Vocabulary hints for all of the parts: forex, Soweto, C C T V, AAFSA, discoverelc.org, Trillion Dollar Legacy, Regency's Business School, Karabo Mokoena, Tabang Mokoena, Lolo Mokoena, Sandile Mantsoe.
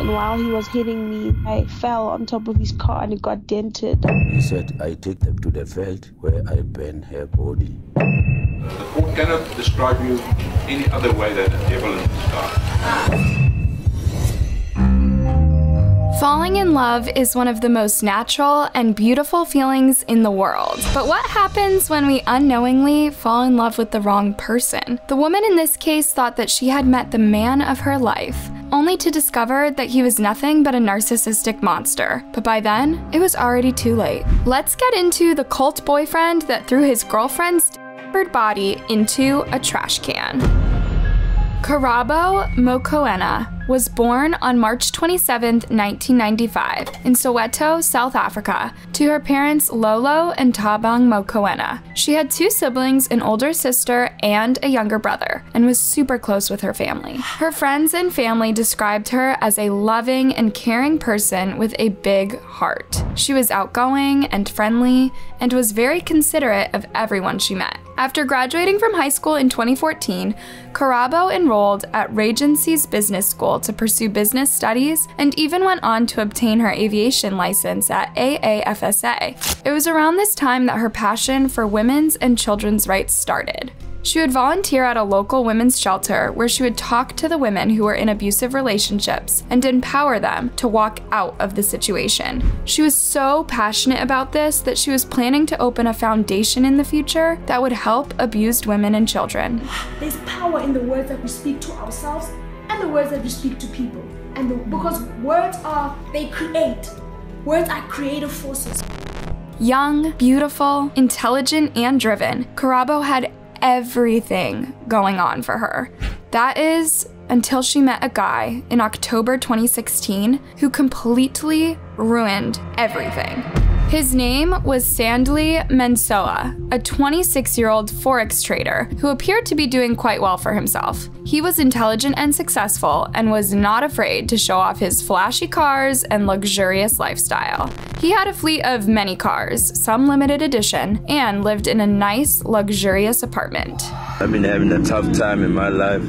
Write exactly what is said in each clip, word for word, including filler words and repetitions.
and while he was hitting me, I fell on top of his car and it got dented. He said, I take them to the field where I burn her body. The court cannot describe you any other way than a devil in disguise. Falling in love is one of the most natural and beautiful feelings in the world. But what happens when we unknowingly fall in love with the wrong person? The woman in this case thought that she had met the man of her life, only to discover that he was nothing but a narcissistic monster. But by then, it was already too late. Let's get into the cult boyfriend that threw his girlfriend's body into a trash can. Karabo Mokoena was born on March twenty-seventh, nineteen ninety-five, in Soweto, South Africa, to her parents Lolo and Tabang Mokoena. She had two siblings, an older sister and a younger brother, and was super close with her family. Her friends and family described her as a loving and caring person with a big heart. She was outgoing and friendly, and was very considerate of everyone she met. After graduating from high school in twenty fourteen, Karabo enrolled at Regency's Business School to pursue business studies and even went on to obtain her aviation license at A A F S A. It was around this time that her passion for women's and children's rights started. She would volunteer at a local women's shelter where she would talk to the women who were in abusive relationships and empower them to walk out of the situation. She was so passionate about this that she was planning to open a foundation in the future that would help abused women and children. There's power in the words that we speak to ourselves and the words that we speak to people. And the, because words are, they create. Words are creative forces. Young, beautiful, intelligent, and driven, Karabo had everything going on for her. That is until she met a guy in October twenty sixteen who completely ruined everything. His name was Sandile Mantsoe, a twenty-six-year-old forex trader who appeared to be doing quite well for himself. He was intelligent and successful and was not afraid to show off his flashy cars and luxurious lifestyle. He had a fleet of many cars, some limited edition, and lived in a nice, luxurious apartment. I've been having a tough time in my life,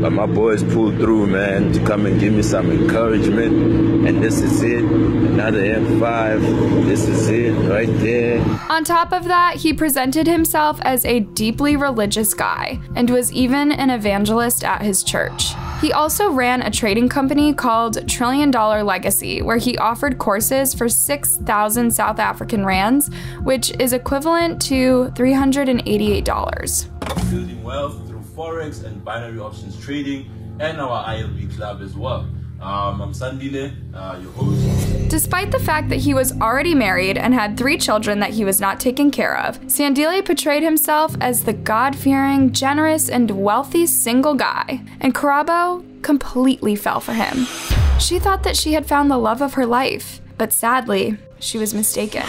but my boys pulled through, man, to come and give me some encouragement. And this is it, another M five, this is it right there. On top of that, he presented himself as a deeply religious guy and was even an evangelist at his church. He also ran a trading company called Trillion Dollar Legacy, where he offered courses for six thousand South African rands, which is equivalent to three hundred eighty-eight dollars. Building wealth through forex and binary options trading, and our I L B club as well. Um, I'm Sandile, uh, your host. Despite the fact that he was already married and had three children that he was not taking care of, Sandile portrayed himself as the God-fearing, generous, and wealthy single guy, and Karabo completely fell for him. She thought that she had found the love of her life, but sadly, she was mistaken.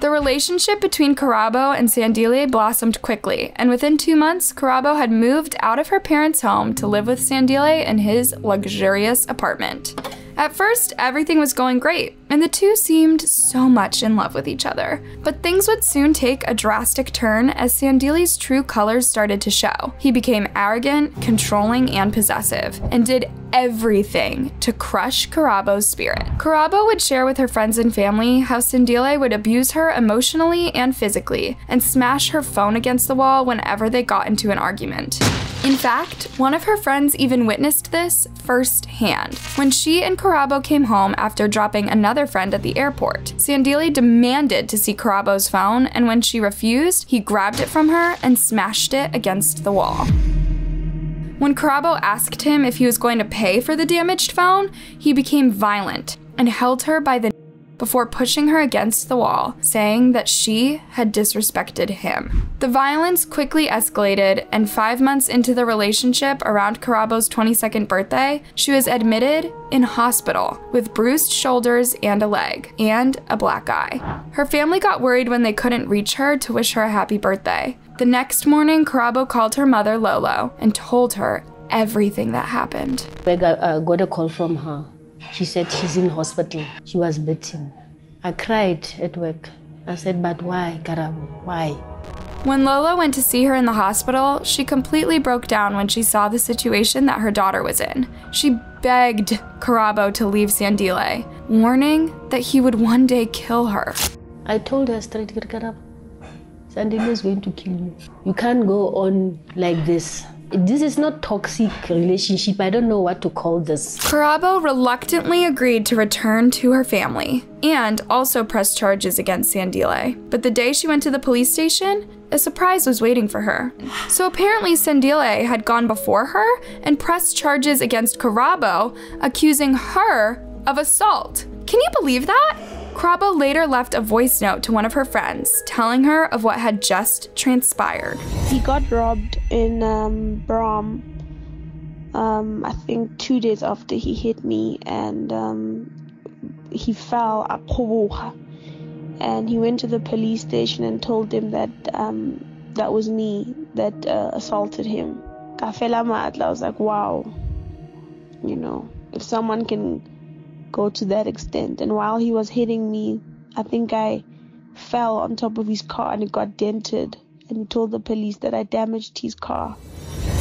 The relationship between Karabo and Sandile blossomed quickly, and within two months, Karabo had moved out of her parents' home to live with Sandile in his luxurious apartment. At first, everything was going great, and the two seemed so much in love with each other. But things would soon take a drastic turn as Sandile's true colors started to show. He became arrogant, controlling, and possessive, and did everything to crush Karabo's spirit. Karabo would share with her friends and family how Sandile would abuse her emotionally and physically, and smash her phone against the wall whenever they got into an argument. In fact, one of her friends even witnessed this firsthand. When she and Karabo came home after dropping another friend at the airport, Sandile demanded to see Karabo's phone, and when she refused, he grabbed it from her and smashed it against the wall. When Karabo asked him if he was going to pay for the damaged phone, he became violent and held her by the neck before pushing her against the wall, saying that she had disrespected him. The violence quickly escalated, and five months into the relationship, around Karabo's twenty-second birthday, she was admitted in hospital with bruised shoulders and a leg, and a black eye. Her family got worried when they couldn't reach her to wish her a happy birthday. The next morning, Karabo called her mother, Lolo, and told her everything that happened. I got a call from her. She said she's in hospital. She was beaten. I cried at work. I said, but why, Karabo? Why? When Lolo went to see her in the hospital, she completely broke down when she saw the situation that her daughter was in. She begged Karabo to leave Sandile, warning that he would one day kill her. I told her straight, Karabo, Sandile is going to kill you. You can't go on like this. This is not toxic relationship. I don't know what to call this. Karabo reluctantly agreed to return to her family and also pressed charges against Sandile. But the day she went to the police station, a surprise was waiting for her. So apparently Sandile had gone before her and pressed charges against Karabo, accusing her of assault. Can you believe that? Karabo later left a voice note to one of her friends, telling her of what had just transpired. He got robbed in um, Bram, um, I think two days after he hit me, and um, he fell at Koboha. And he went to the police station and told them that um, that was me that uh, assaulted him. I was like, wow, you know, if someone can go to that extent. And while he was hitting me, I think I fell on top of his car and it got dented. And he told the police that I damaged his car.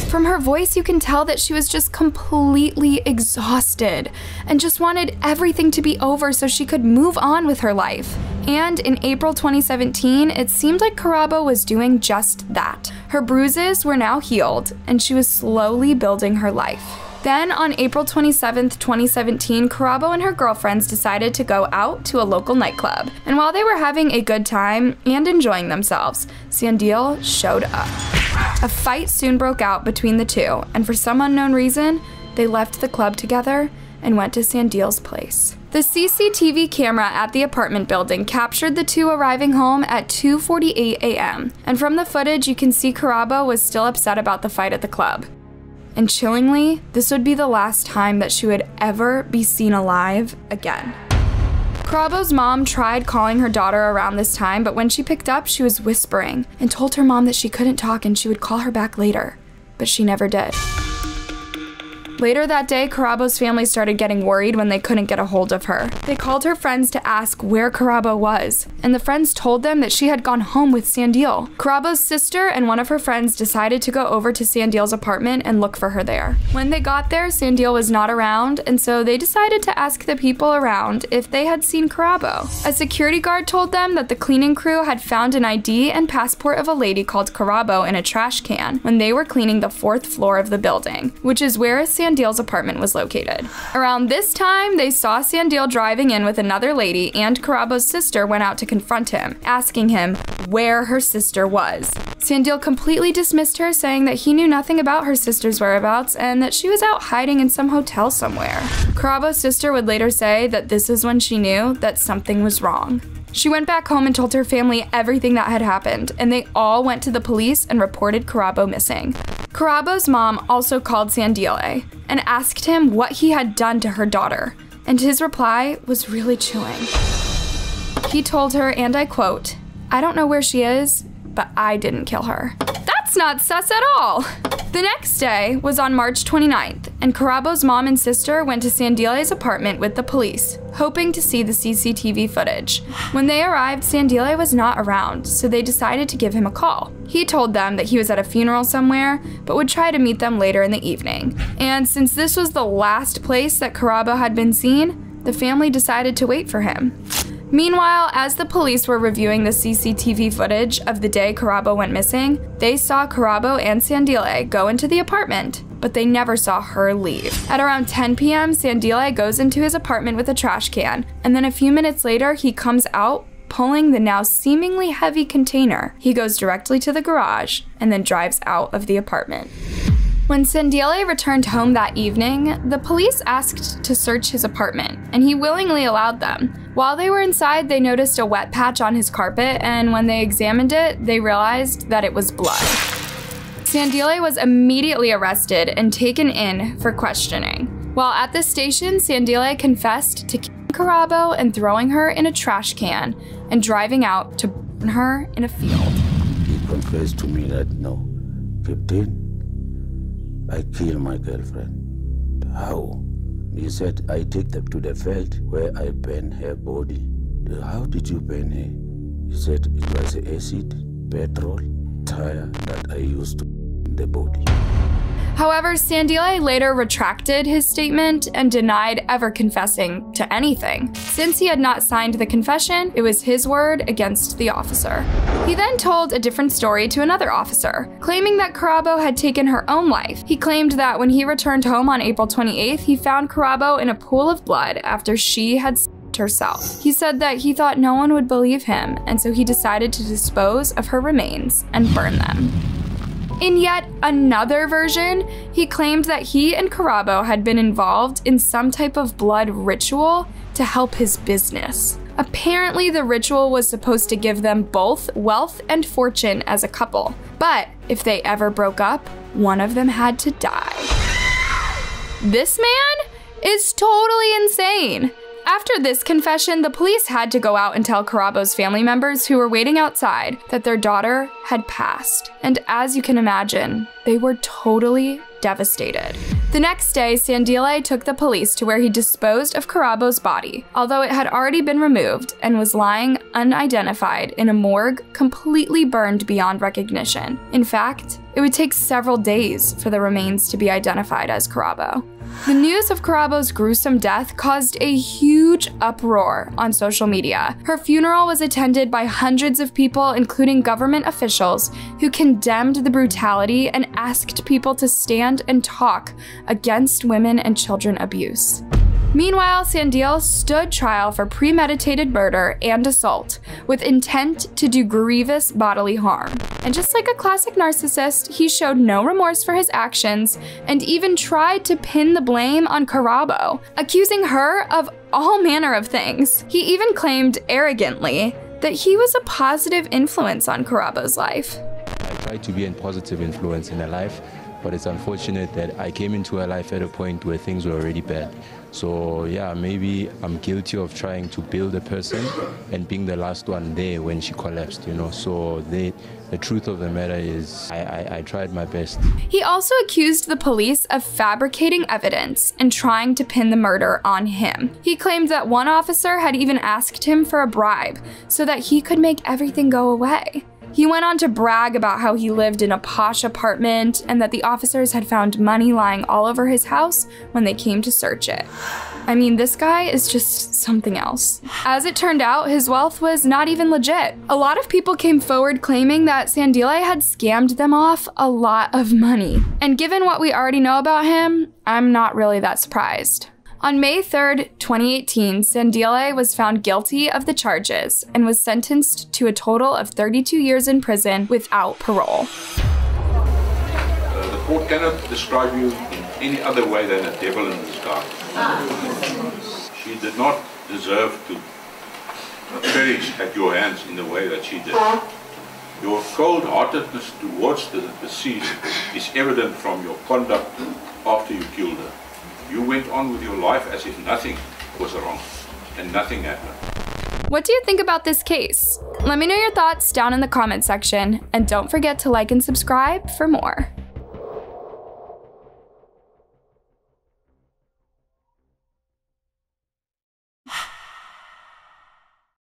From her voice, you can tell that she was just completely exhausted and just wanted everything to be over so she could move on with her life. And in April twenty seventeen, it seemed like Karabo was doing just that. Her bruises were now healed, and she was slowly building her life. Then, on April twenty-seventh, twenty seventeen, Karabo and her girlfriends decided to go out to a local nightclub. And while they were having a good time and enjoying themselves, Sandile showed up. A fight soon broke out between the two, and for some unknown reason, they left the club together and went to Sandile's place. The C C T V camera at the apartment building captured the two arriving home at two forty-eight a m And from the footage, you can see Karabo was still upset about the fight at the club. And chillingly, this would be the last time that she would ever be seen alive again. Karabo's mom tried calling her daughter around this time, but when she picked up, she was whispering and told her mom that she couldn't talk and she would call her back later, but she never did. Later that day, Karabo's family started getting worried when they couldn't get a hold of her. They called her friends to ask where Karabo was, and the friends told them that she had gone home with Sandile. Karabo's sister and one of her friends decided to go over to Sandile's apartment and look for her there. When they got there, Sandile was not around, and so they decided to ask the people around if they had seen Karabo. A security guard told them that the cleaning crew had found an I D and passport of a lady called Karabo in a trash can when they were cleaning the fourth floor of the building, which is where Sandile Sandile's apartment was located. Around this time, they saw Sandile driving in with another lady, and Karabo's sister went out to confront him, asking him where her sister was. Sandile completely dismissed her, saying that he knew nothing about her sister's whereabouts and that she was out hiding in some hotel somewhere. Karabo's sister would later say that this is when she knew that something was wrong. She went back home and told her family everything that had happened, and they all went to the police and reported Karabo missing. Karabo's mom also called Sandile and asked him what he had done to her daughter, and his reply was really chilling. He told her, and I quote, "I don't know where she is, but I didn't kill her." That's not sus at all! The next day was on March twenty-ninth, and Karabo's mom and sister went to Sandile's apartment with the police, hoping to see the C C T V footage. When they arrived, Sandile was not around, so they decided to give him a call. He told them that he was at a funeral somewhere, but would try to meet them later in the evening. And since this was the last place that Karabo had been seen, the family decided to wait for him. Meanwhile, as the police were reviewing the C C T V footage of the day Karabo went missing, they saw Karabo and Sandile go into the apartment, but they never saw her leave. At around ten p m, Sandile goes into his apartment with a trash can, and then a few minutes later, he comes out pulling the now seemingly heavy container. He goes directly to the garage and then drives out of the apartment. When Sandile returned home that evening, the police asked to search his apartment, and he willingly allowed them. While they were inside, they noticed a wet patch on his carpet, and when they examined it, they realized that it was blood. Sandile was immediately arrested and taken in for questioning. While at the station, Sandile confessed to killing Karabo and throwing her in a trash can and driving out to burn her in a field. He confessed to me that, no, Captain, I killed my girlfriend. How? He said, I took them to the field where I burned her body. How did you burn her? He said, it was acid, petrol, tire that I used to burn the body. However, Sandile later retracted his statement and denied ever confessing to anything. Since he had not signed the confession, it was his word against the officer. He then told a different story to another officer, claiming that Karabo had taken her own life. He claimed that when he returned home on April twenty-eighth, he found Karabo in a pool of blood after she had herself. He said that he thought no one would believe him, and so he decided to dispose of her remains and burn them. In yet another version, he claimed that he and Karabo had been involved in some type of blood ritual to help his business. Apparently, the ritual was supposed to give them both wealth and fortune as a couple, but if they ever broke up, one of them had to die. This man is totally insane. After this confession, the police had to go out and tell Karabo's family members who were waiting outside that their daughter had passed. And as you can imagine, they were totally devastated. The next day, Sandile took the police to where he disposed of Karabo's body, although it had already been removed and was lying unidentified in a morgue completely burned beyond recognition. In fact, it would take several days for the remains to be identified as Karabo. The news of Karabo's gruesome death caused a huge uproar on social media. Her funeral was attended by hundreds of people, including government officials, who condemned the brutality and asked people to stand and talk against women and children abuse. Meanwhile, Sandile stood trial for premeditated murder and assault with intent to do grievous bodily harm. And just like a classic narcissist, he showed no remorse for his actions and even tried to pin the blame on Karabo, accusing her of all manner of things. He even claimed arrogantly that he was a positive influence on Karabo's life. I try to be a positive influence in her life, but it's unfortunate that I came into her life at a point where things were already bad. So yeah, maybe I'm guilty of trying to build a person and being the last one there when she collapsed, you know. So they, the truth of the matter is I, I, I tried my best. He also accused the police of fabricating evidence and trying to pin the murder on him. He claimed that one officer had even asked him for a bribe so that he could make everything go away. He went on to brag about how he lived in a posh apartment and that the officers had found money lying all over his house when they came to search it. I mean, this guy is just something else. As it turned out, his wealth was not even legit. A lot of people came forward claiming that Sandile had scammed them off a lot of money. And given what we already know about him, I'm not really that surprised. On May third, twenty eighteen, Sandile was found guilty of the charges and was sentenced to a total of thirty-two years in prison without parole. Uh, the court cannot describe you in any other way than a devil in disguise. Ah. She did not deserve to perish at your hands in the way that she did. Your cold-heartedness towards the deceased is evident from your conduct after you killed her. You went on with your life as if nothing was wrong and nothing happened. What do you think about this case? Let me know your thoughts down in the comment section, and don't forget to like and subscribe for more.